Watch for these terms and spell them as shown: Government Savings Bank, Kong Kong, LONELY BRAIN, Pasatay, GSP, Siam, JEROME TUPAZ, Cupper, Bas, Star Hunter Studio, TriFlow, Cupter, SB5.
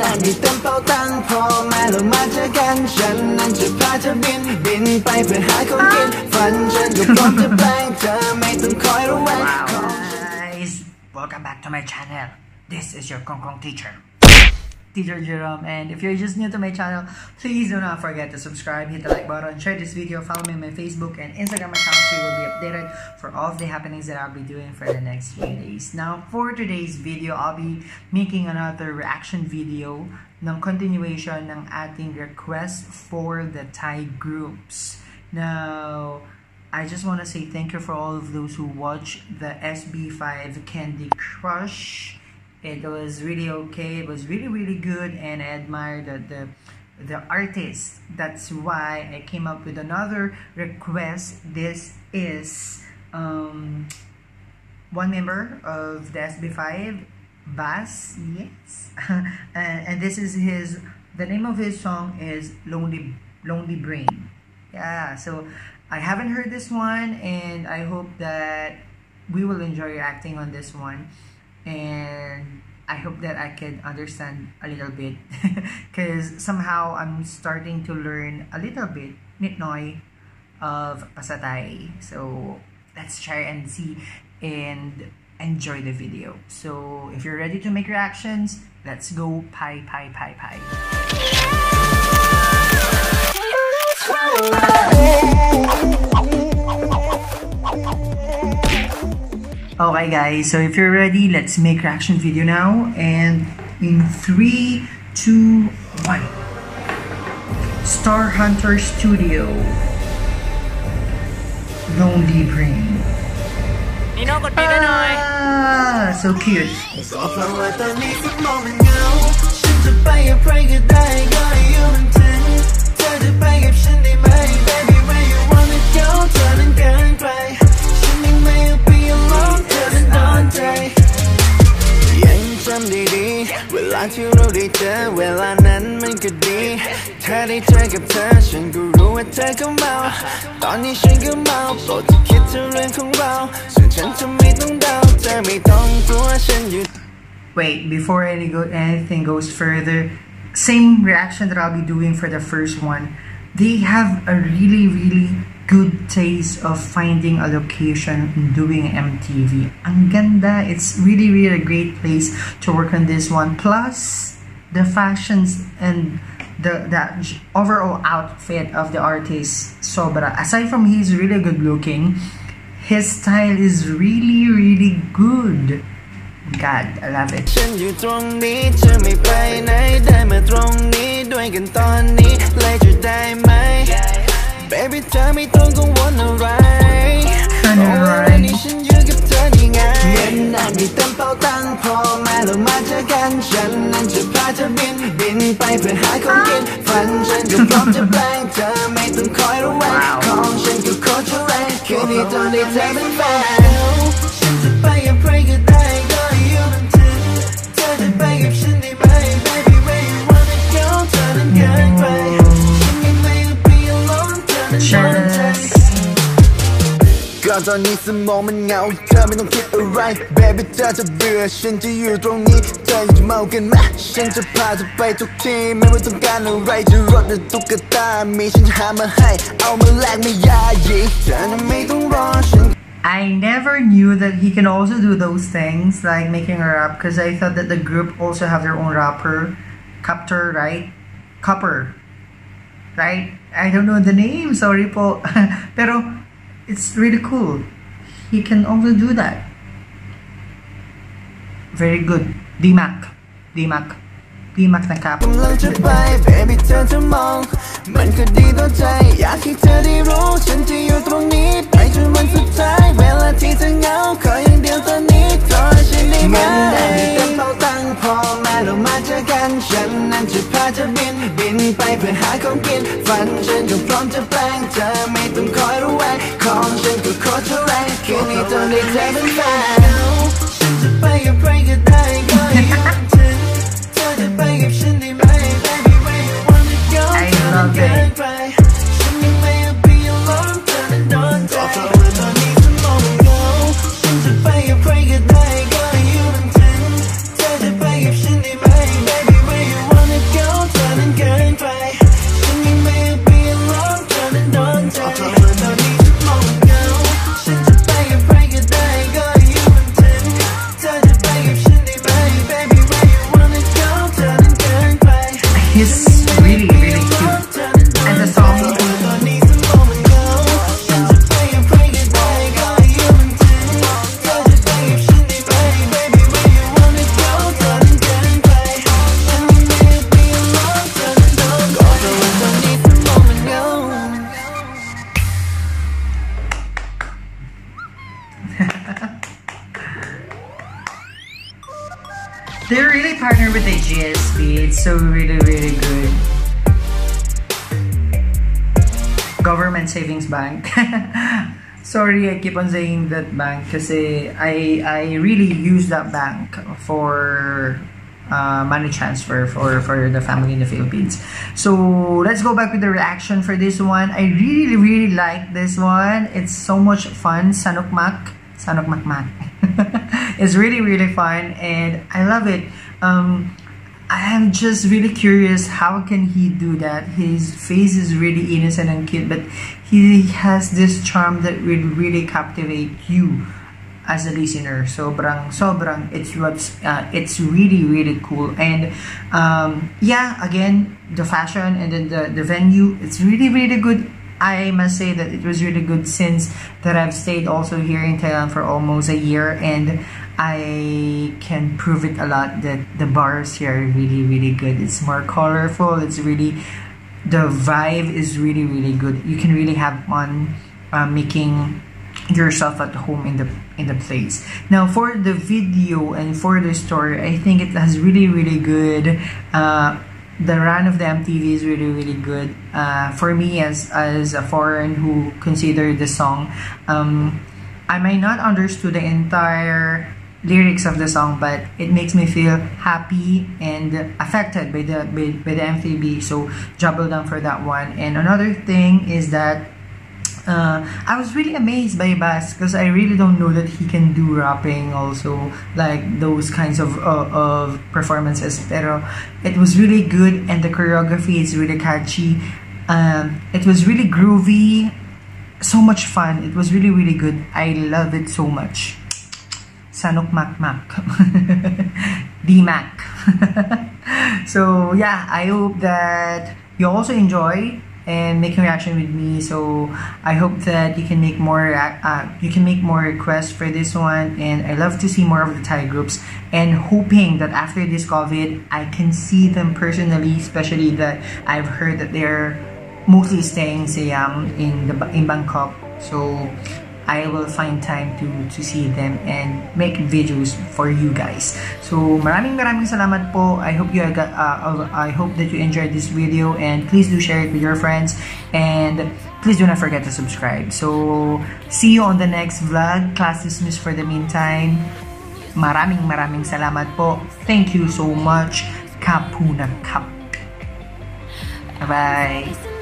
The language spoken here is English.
นั้นที่เต็มเป้าตั้งพอแม้เรามาเจอกันฉันนั้นจะพาเธอบินไปเพื่อหาของกินฝันฉันก็พร้อมจะแปลงเธอไม่ต้องคอยระแวง Wow guys, welcome back to my channel. This is your Kong Kong teacher. Teacher Jerome, and if you're just new to my channel, please do not forget to subscribe, hit the like button, share this video, follow me on my Facebook and Instagram accounts so you will be updated for all of the happenings that I'll be doing for the next few days. Now, for today's video, I'll be making another reaction video ng continuation ng ating request for the Thai groups. Now, I just want to say thank you for all of those who watched the SB5 Candy Crush. It was really okay. It was really, really good, and I admire the artist. That's why I came up with another request. This is one member of the SB5, Bas. Yes, and this is his. The name of his song is "Lonely Brain." Yeah. So I haven't heard this one, and I hope that we will enjoy reacting on this one. And I hope that I can understand a little bit because somehow I'm starting to learn a little bit nitnoy of Pasatay. So let's try and see and enjoy the video. So if you're ready to make reactions, let's go. Okay guys, so if you're ready, let's make reaction video now, and in 3, 2, 1. Star Hunter Studio, Lonely Brain. Ah, so cute.ที่เราได้เจอเวลานั้นมันก็ดีเธอได้เจอกับเธอฉันก็รู้ว่าเธอก็เมาตอนนี้ฉันก็เมาโปรดจะคิดถึงเรื่องของเราส่วนฉันจะไม่ต้องเดาเธอไม่ต้องกลัวฉันอยู่ Wait, before anything goes further, same reaction that I'll be doing for the first one. They have a really, really good taste of finding a location and doing MTV. Ang ganda. It's really, really a great place to work on this one. Plus, the fashions and the overall outfit of the artist, sobra. Aside from he's really good looking, his style is really, really good. God, I love it.ฉันอยู่ตรงนี้เธอไม่ไปไหนได้มาตรงนี้ด้วยกันตอนนี้เลยจะได้ไหมBaby, tell me don't go on the right. Already, she's just keep turning out. When I be turned out, turned for, my love, my again.ฉันนั้นจะพาเธอบินไปเพื่อหาของกินฝันฉันก็พร้อมจะแปลงเธอไม่ต้องคอยระแวงของฉันก็โคตรจะแรงคืนนี้ตอนนี้เธอเป็นแฟนฉันจะไปกับใครก็ได้ก็อยู่มันถึงเธอจะไปกับฉันได้ไหม Baby, where you wanna go? เธอนั้นเกินไปก็ตอนนี้สมองมันเหงาเธอไม่ต้องคิดอะไร Baby เธอจะเบื่อฉันจะอยู่ตรงนี้เธอจะเมากันไหมฉันจะพาเธอไปทุกที่ไม่ว่าต้องการอะไรจะรถหรือตุ๊กตามีฉันหามาให้เอามาแลกไม่ยายีเธอไม่ต้องรอฉัน I never knew that he can also do those things like making a rap because I thought that the group also have their own rapper Cupter, right? Cupper, right? I don't know the name, sorry po. Pero it's really cool. He can also do that. Very good. D-Mac na kap. Baby, turn to mong. Man could be the day. I keep turning roll. Shinty, you throw me. I just want to die. Well, I teach a now. Call you deal to need. Call you need. Man, I need to fall down. Paul, man, I'm not your gun. Shin and to patch a bin.ไปเพื่อหาของกินฝันฉันก็พร้อมจะแปลงเธอไม่ต้องคอยระแวงของฉันก็โคตรจะแรงคืนนี้ตอนนี้เธอเป็นแฟนฉันจะไปกับใครก็ได้ก็อยู่ถึงเธอจะไปกับฉันได้ไหม Baby, where you wanna go? เธอนั้นเกินไปฉันยังไม่อยาก be alone เธอนั้นโดนใจตอนนี้ฉันมองไม่เงาฉันจะไปกับใครก็ได้ก็อยู่ถึงเธอจะไปกับฉันได้ไหม Baby, where you partner with the GSP. It's so really good. Government Savings Bank. Sorry, I keep on saying that bank kasi I really use that bank for money transfer for the family in the Philippines. So let's go back with the reaction for this one. I really like this one. It's so much fun. Sanukmakmak. It's really fun and I love it. I am just really curious, how can he do that? His face is really innocent and cute, but he has this charm that will really captivate you as a listener. Sobrang it's really cool. And yeah, again, the fashion and then the venue, it's really good. I must say that it was really good since that I've stayed also here in Thailand for almost a year, and I can prove it a lot that the bars here are really good. It's more colorful. It's really, the vibe is really good. You can really have fun making yourself at home in the place. Now for the video and for the story, I think it has really good. The run of the MTV is really good. For me, as a foreign who considered the song, I might not understood the entire lyrics of the song, but it makes me feel happy and affected by the MTV. So double down for that one. And another thing is that I was really amazed by Bas because I really don't know that he can do rapping also, like those kinds of performances. Pero it was really good and the choreography is really catchy. It was really groovy, so much fun. It was really good. I love it so much. Sanukmakmak. D-Mac. So yeah, I hope that you also enjoy and make a reaction with me. So I hope that you can make more requests for this one, and I love to see more of the Thai groups, and hoping that after this COVID I can see them personally, especially that I've heard that they're mostly staying Siam in Bangkok. So I will find time to see them and make videos for you guys. So maraming salamat po. I hope I hope that you enjoyed this video, and please do share it with your friends, and please do not forget to subscribe. So see you on the next vlog. Class dismissed for the meantime. Maraming salamat po. Thank you so much. Kapu na kap. Bye bye.